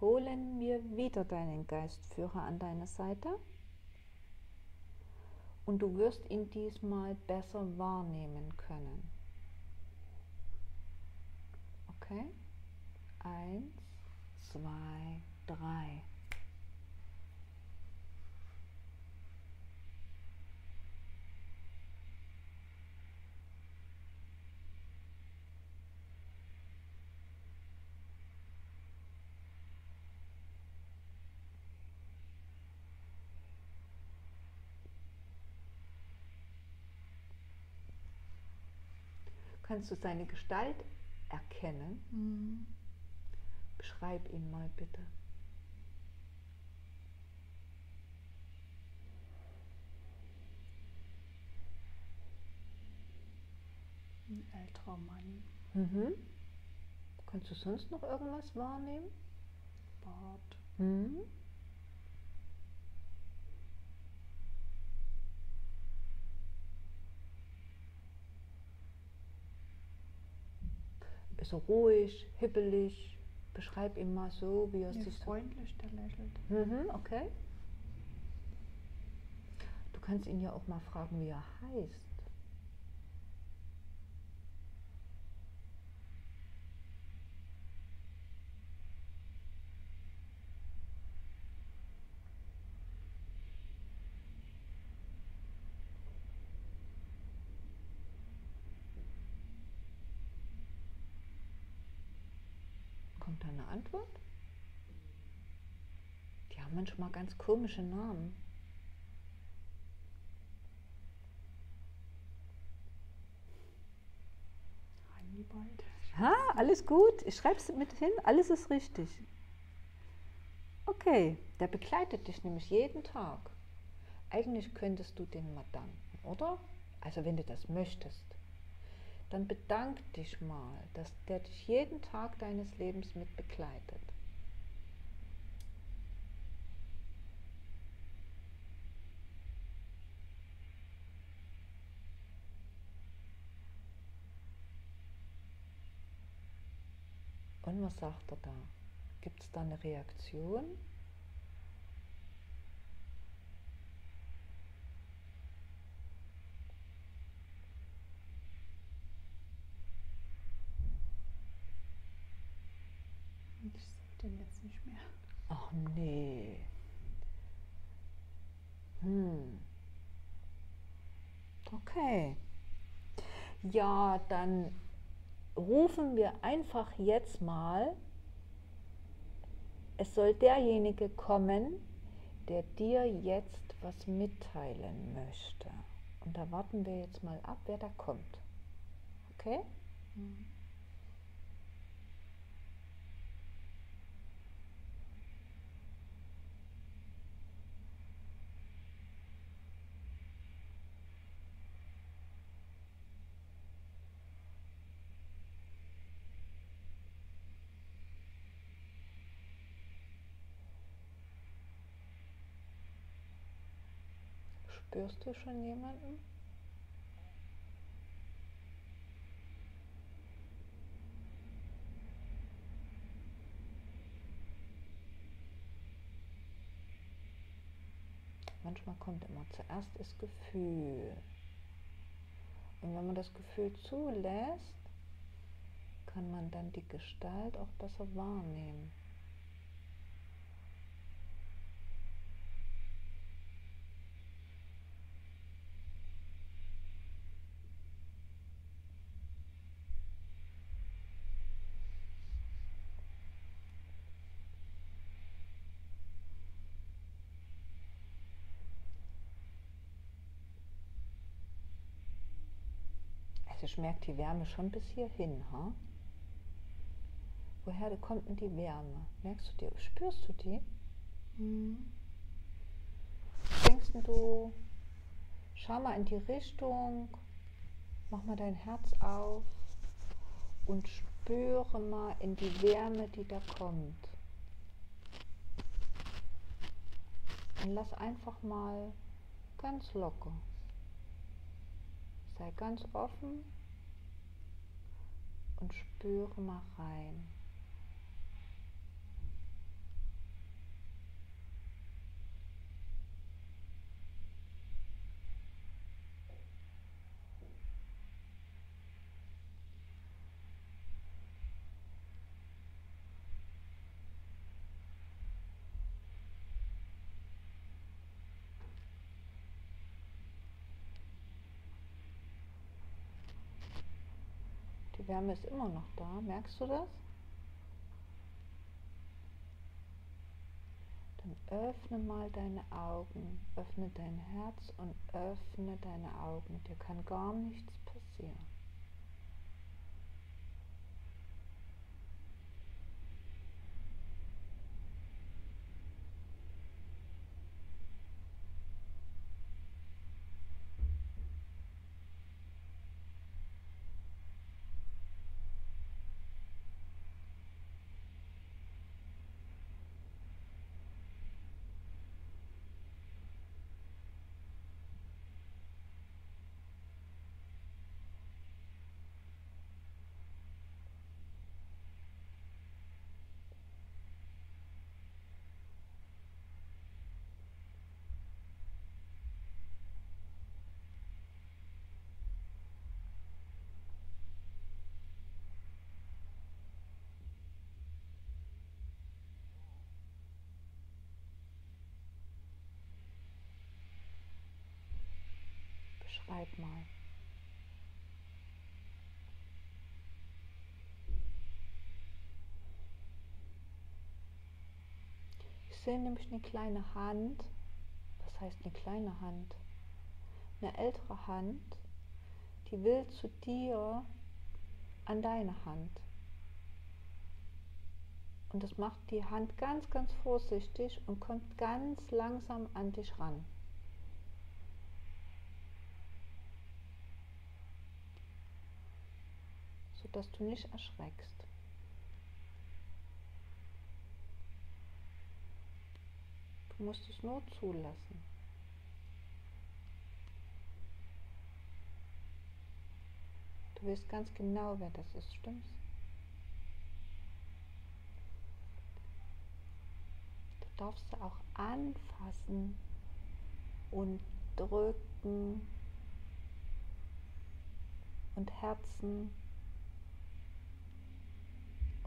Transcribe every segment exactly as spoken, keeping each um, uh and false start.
holen wir wieder deinen Geistführer an deine Seite und du wirst ihn diesmal besser wahrnehmen können. Okay? Eins, zwei, drei. Kannst du seine Gestalt erkennen? Mhm. Beschreib ihn mal bitte. Ein älterer Mann. Mhm. Kannst du sonst noch irgendwas wahrnehmen? Bart. Mhm. So ruhig, hippelig, beschreib ihn mal so, wie er sich so... freundlich, der lächelt. Mhm, okay. Du kannst ihn ja auch mal fragen, wie er heißt. Eine Antwort? Die haben manchmal ganz komische Namen. Hannibal. Ah, alles gut. Ich schreibe es mit hin. Alles ist richtig. Okay, der begleitet dich nämlich jeden Tag. Eigentlich könntest du den mal danken, oder? Also wenn du das möchtest. Dann bedank dich mal, dass der dich jeden Tag deines Lebens mit begleitet. Und was sagt er da? Gibt es da eine Reaktion? Ich sehe den jetzt nicht mehr. Ach nee. Hm. Okay. Ja, dann rufen wir einfach jetzt mal, es soll derjenige kommen, der dir jetzt was mitteilen möchte. Und da warten wir jetzt mal ab, wer da kommt. Okay? Mhm. Spürst du schon jemanden? Manchmal kommt immer zuerst das Gefühl. Und wenn man das Gefühl zulässt, kann man dann die Gestalt auch besser wahrnehmen. Ich merke die Wärme schon bis hierhin. Ha? Woher kommt denn die Wärme? Merkst du die? Spürst du die? Mhm. Denkst du, schau mal in die Richtung, mach mal dein Herz auf und spüre mal in die Wärme, die da kommt. Und lass einfach mal ganz locker. Sei ganz offen und spüre mal rein. Die Wärme ist immer noch da. Merkst du das? Dann öffne mal deine Augen, öffne dein Herz und öffne deine Augen. Dir kann gar nichts passieren. Schreib mal. Ich sehe nämlich eine kleine Hand. Was heißt eine kleine Hand? Eine ältere Hand, die will zu dir an deine Hand. Und das macht die Hand ganz, ganz vorsichtig und kommt ganz langsam an dich ran. Dass du nicht erschreckst. Du musst es nur zulassen. Du weißt ganz genau, wer das ist, stimmt's? Du darfst sie auch anfassen und drücken und herzen.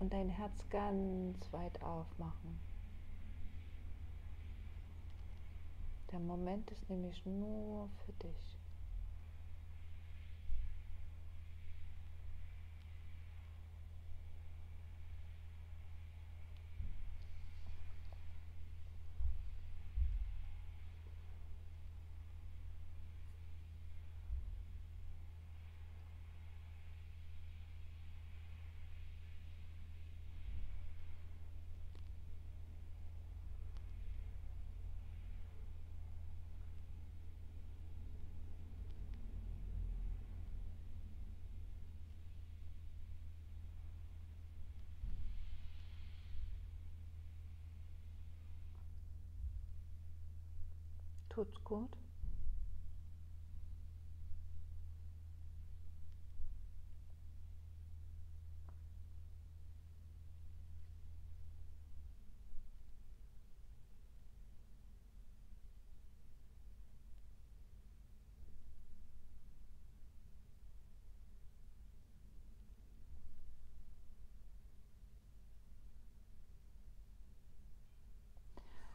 Und dein Herz ganz weit aufmachen. Der Moment ist nämlich nur für dich. Tut's gut.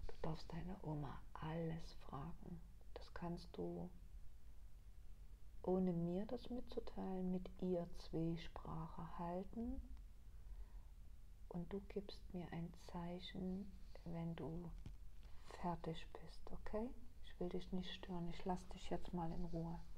Du darfst deine Oma alles fragen. Das kannst du, ohne mir das mitzuteilen, mit ihr Zwiesprache halten. Und du gibst mir ein Zeichen, wenn du fertig bist, okay? Ich will dich nicht stören, ich lasse dich jetzt mal in Ruhe.